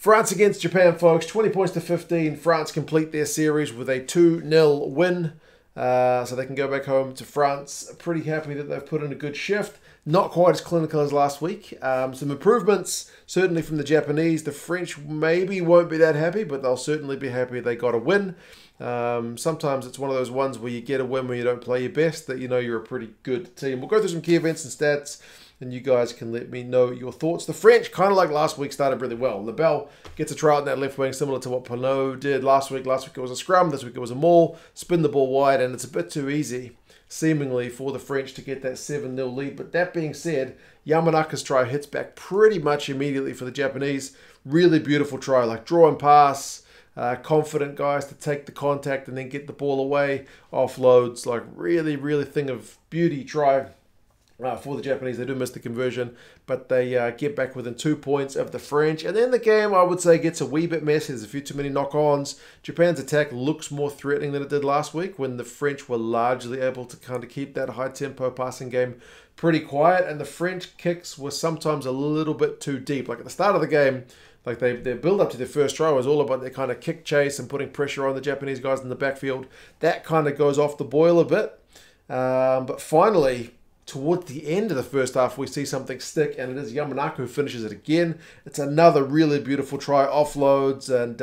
France against Japan, folks, 20 points to 15. France complete their series with a 2-0 win. So they can go back home to France. Pretty happy that they've put in a good shift. Not quite as clinical as last week. Some improvements, certainly from the Japanese. The French maybe won't be that happy, but they'll certainly be happy they got a win. Sometimes it's one of those ones where you get a win when you don't play your best, that you know you're a pretty good team. We'll go through some key events and stats, and you guys can let me know your thoughts. The French, kind of like last week, started really well. Lebel gets a try out in that left wing, similar to what Penaud did last week. Last week it was a scrum, this week it was a maul. Spin the ball wide, and it's a bit too easy, seemingly, for the French to get that 7-0 lead. But that being said, Yamanaka's try hits back pretty much immediately for the Japanese. Really beautiful try, like draw and pass. Confident guys to take the contact and then get the ball away. Offloads, like really, really thing of beauty try. For the Japanese, they do miss the conversion, but they get back within 2 points of the French. And then the game, I would say, gets a wee bit messy. There's a few too many knock-ons. Japan's attack looks more threatening than it did last week, when the French were largely able to kind of keep that high-tempo passing game pretty quiet. And the French kicks were sometimes a little bit too deep. Like at the start of the game, like their build-up to their first try was all about their kind of kick chase and putting pressure on the Japanese guys in the backfield. That kind of goes off the boil a bit. But finally, toward the end of the first half, we see something stick, and it is Yamanaka who finishes it again. It's another really beautiful try, offloads, and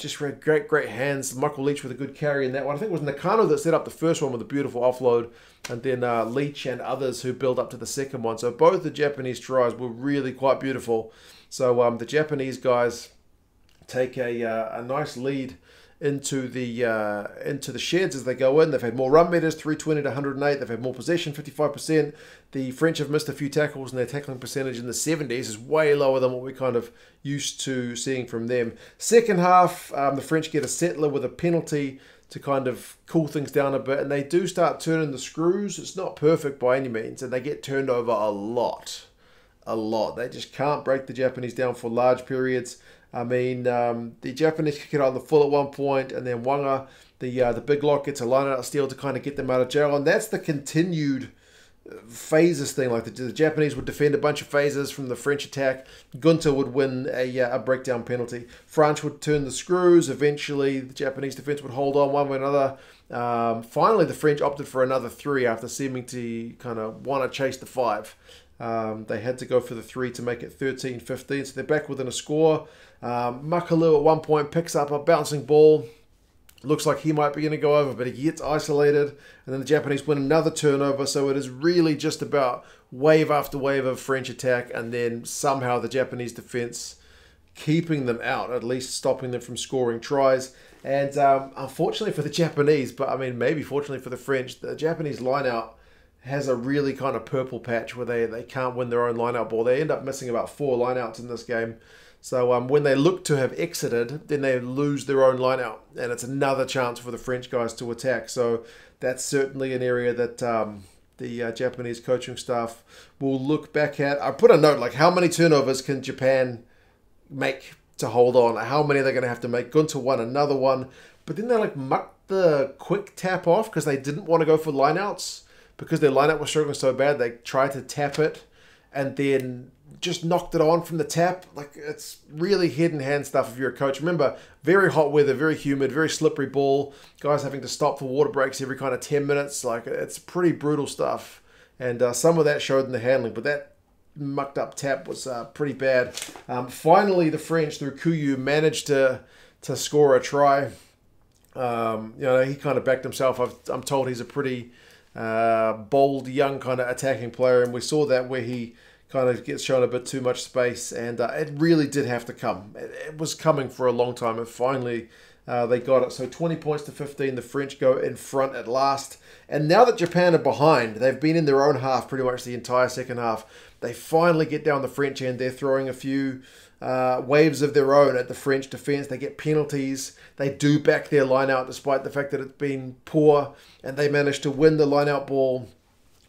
just great hands. Michael Leitch with a good carry in that one. I think it was Nakano that set up the first one with a beautiful offload, and then Leitch and others who build up to the second one. So both the Japanese tries were really quite beautiful. So the Japanese guys take a nice lead into the sheds as they go in. They've had more run meters, 320 to 108. They've had more possession, 55%. The French have missed a few tackles, and their tackling percentage in the 70s is way lower than what we're kind of used to seeing from them. Second half, the French get a settler with a penalty to kind of cool things down a bit, and they do start turning the screws. It's not perfect by any means, and they get turned over a lot. A lot. They just can't break the Japanese down for large periods. I mean, the Japanese kick it on the full at one point, and then Wanga, the big lock, gets a line-out steal to kind of get them out of jail. And that's the continued phases thing. Like the Japanese would defend a bunch of phases from the French attack. Gunter would win a breakdown penalty. France would turn the screws. Eventually, the Japanese defense would hold on one way or another. Finally, the French opted for another three after seeming to kind of want to chase the five. They had to go for the three to make it 13-15, so they're back within a score. Macalou at one point picks up a bouncing ball. Looks like he might be going to go over, but he gets isolated, and then the Japanese win another turnover. So it is really just about wave after wave of French attack, and then somehow the Japanese defense keeping them out, at least stopping them from scoring tries. And unfortunately for the Japanese, but I mean maybe fortunately for the French, the Japanese lineout has a really kind of purple patch where they can't win their own lineout ball. They end up missing about 4 lineouts in this game. So when they look to have exited, then they lose their own lineout, and it's another chance for the French guys to attack. So that's certainly an area that the Japanese coaching staff will look back at. I put a note, like how many turnovers can Japan make to hold on? How many are they going to have to make? Gunter won another one, but then they like mucked the quick tap off because they didn't want to go for lineouts. Because their lineup was struggling so bad, they tried to tap it and then just knocked it on from the tap. Like, it's really head-in-hand stuff if you're a coach. Remember, very hot weather, very humid, very slippery ball. Guys having to stop for water breaks every kind of 10 minutes. Like, it's pretty brutal stuff. And some of that showed in the handling, but that mucked up tap was pretty bad. Finally, the French, through Kuyou, managed to score a try. You know, he kind of backed himself. I'm told he's a pretty bold young kind of attacking player, and we saw that where he kind of gets shown a bit too much space, and it really did have to come. It was coming for a long time, and finally they got it. So 20 points to 15, the French go in front at last. And now that Japan are behind, they've been in their own half pretty much the entire second half. They finally get down the French end. They're throwing a few waves of their own at the French defense. They get penalties. They do back their line out despite the fact that it's been poor, and they manage to win the line out ball.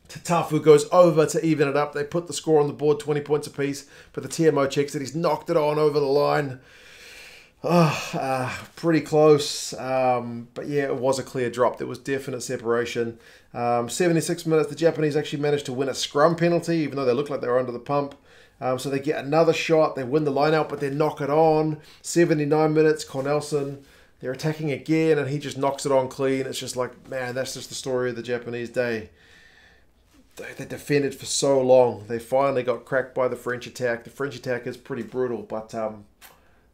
Tatafu goes over to even it up. They put the score on the board, 20 points apiece, but the TMO checks it. He's knocked it on over the line. Oh, pretty close, but yeah, it was a clear drop. There was definite separation. 76 minutes, the Japanese actually managed to win a scrum penalty, even though they looked like they were under the pump. So they get another shot, they win the line out, but they knock it on. 79 minutes, Cornelsen, they're attacking again, and he just knocks it on clean. It's just like, man, that's just the story of the Japanese day. They defended for so long. They finally got cracked by the French attack. The French attack is pretty brutal, but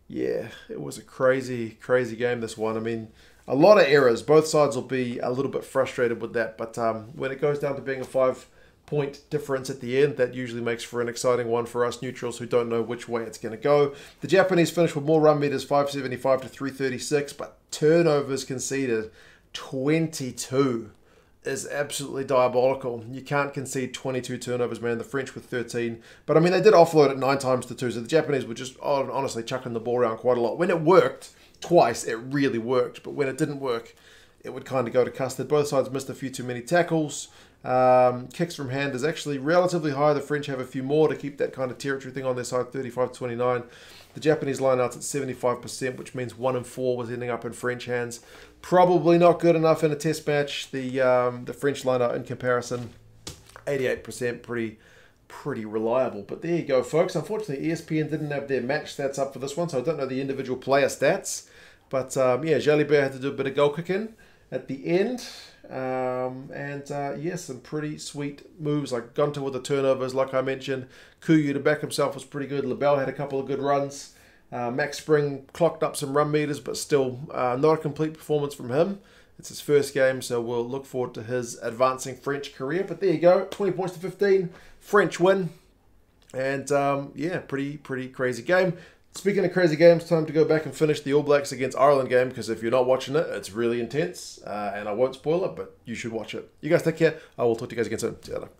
yeah, it was a crazy, crazy game, this one. I mean, a lot of errors. Both sides will be a little bit frustrated with that, but when it goes down to being a 5-point difference at the end, that usually makes for an exciting one for us neutrals who don't know which way it's going to go. The Japanese finished with more run meters, 575 to 336, but turnovers conceded 22 is absolutely diabolical. You can't concede 22 turnovers, man. The French with 13, but I mean, they did offload it 9 times to 2, so the Japanese were just honestly chucking the ball around quite a lot. When it worked twice, it really worked, but when it didn't work, it would kind of go to custard. Both sides missed a few too many tackles. Kicks from hand is actually relatively high. The French have a few more to keep that kind of territory thing on their side, 35-29. The Japanese lineout's at 75%, which means 1 in 4 was ending up in French hands. Probably not good enough in a test match. The French lineout in comparison, 88%, pretty reliable. But there you go, folks. Unfortunately, ESPN didn't have their match stats up for this one, so I don't know the individual player stats. But yeah, Jalibert had to do a bit of goal kicking at the end. Yeah, some pretty sweet moves, like Gunter with the turnovers, like I mentioned. Kuyou to back himself was pretty good. Lebel had a couple of good runs. Max Spring clocked up some run meters, but still not a complete performance from him. It's his first game, so we'll look forward to his advancing French career. But there you go, 20 points to 15, French win. And yeah, pretty crazy game. Speaking of crazy games, time to go back and finish the All Blacks against Ireland game, because if you're not watching it, it's really intense, and I won't spoil it, but you should watch it. You guys take care. I will talk to you guys again soon. See you later.